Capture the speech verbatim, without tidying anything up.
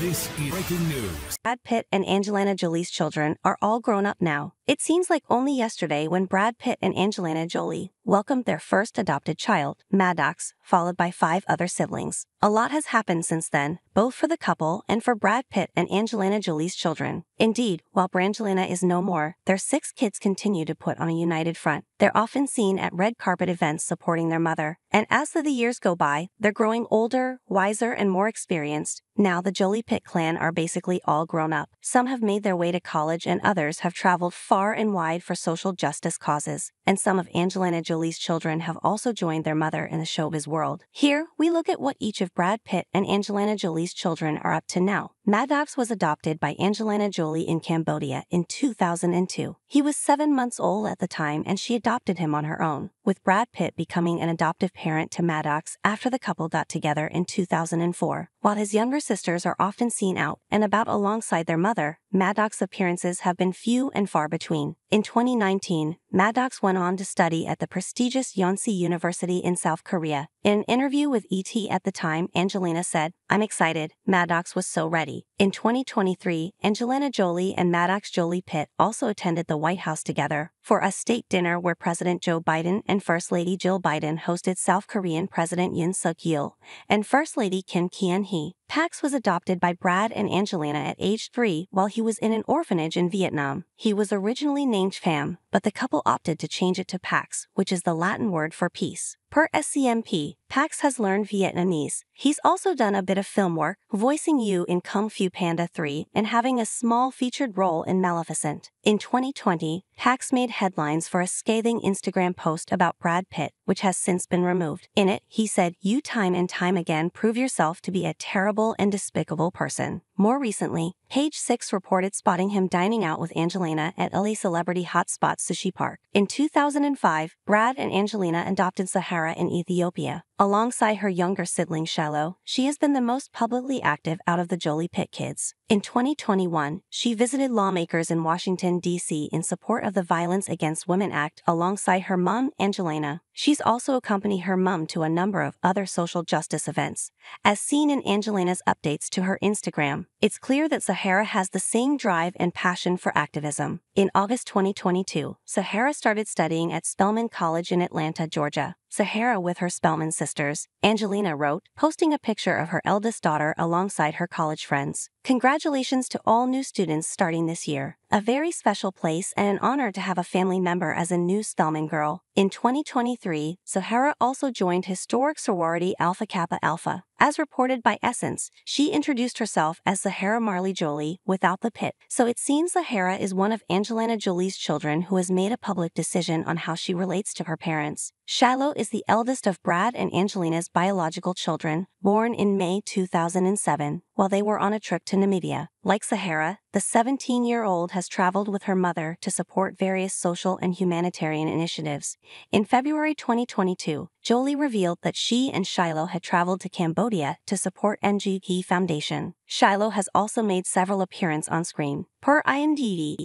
This is breaking news. Brad Pitt and Angelina Jolie's children are all grown up now. It seems like only yesterday when Brad Pitt and Angelina Jolie welcomed their first adopted child, Maddox, followed by five other siblings. A lot has happened since then, both for the couple and for Brad Pitt and Angelina Jolie's children. Indeed, while Brangelina is no more, their six kids continue to put on a united front. They're often seen at red carpet events supporting their mother. And as the years go by, they're growing older, wiser, and more experienced. Now the Jolie-Pitt clan are basically all grown up. Some have made their way to college and others have traveled far and wide for social justice causes. And some of Angelina Jolie's children have also joined their mother in the showbiz world. Here, we look at what each of Brad Pitt and Angelina Jolie's children are up to now. Maddox was adopted by Angelina Jolie in Cambodia in two thousand two. He was seven months old at the time and she adopted him on her own, with Brad Pitt becoming an adoptive parent to Maddox after the couple got together in two thousand four. While his younger sisters are often seen out and about alongside their mother, Maddox's appearances have been few and far between. In twenty nineteen, Maddox went on to study at the prestigious Yonsei University in South Korea. In an interview with E T at the time, Angelina said, "I'm excited. Maddox was so ready." In twenty twenty-three, Angelina Jolie and Maddox Jolie-Pitt also attended the White House together for a state dinner where President Joe Biden and First Lady Jill Biden hosted South Korean President Yoon Suk-yeol and First Lady Kim Kian hee. Pax was adopted by Brad and Angelina at age three while he was in an orphanage in Vietnam. He was originally named Pham, but the couple opted to change it to Pax, which is the Latin word for peace. Per S C M P, Pax has learned Vietnamese. He's also done a bit of film work, voicing Yu in Kung Fu Panda three and having a small featured role in Maleficent. In twenty twenty, Pax made headlines for a scathing Instagram post about Brad Pitt, which has since been removed. In it, he said, "You time and time again prove yourself to be a terrible and despicable person." More recently, Page Six reported spotting him dining out with Angelina at L A celebrity hotspot Sushi Park. In two thousand five, Brad and Angelina adopted Zahara in Ethiopia. Alongside her younger sibling Shiloh, she has been the most publicly active out of the Jolie-Pitt kids. In twenty twenty-one, she visited lawmakers in Washington, D C in support of the Violence Against Women Act alongside her mom, Angelina. She's also accompanied her mom to a number of other social justice events, as seen in Angelina's updates to her Instagram. It's clear that Zahara has the same drive and passion for activism. In August twenty twenty-two, Zahara started studying at Spelman College in Atlanta, Georgia. Zahara with her Spelman sisters, Angelina wrote, posting a picture of her eldest daughter alongside her college friends. "Congratulations to all new students starting this year. A very special place and an honor to have a family member as a new Spelman girl." In twenty twenty-three, Zahara also joined historic sorority Alpha Kappa Alpha. As reported by Essence, she introduced herself as Zahara Marley Jolie without the Pitt. So it seems Zahara is one of Angelina Jolie's children who has made a public decision on how she relates to her parents. Shiloh is the eldest of Brad and Angelina's biological children, born in May two thousand seven, while they were on a trip to Namibia. Like Zahara, the seventeen-year-old has traveled with her mother to support various social and humanitarian initiatives. In February twenty twenty-two, Jolie revealed that she and Shiloh had traveled to Cambodia to support N G K Foundation. Shiloh has also made several appearances on screen. Per I M D B,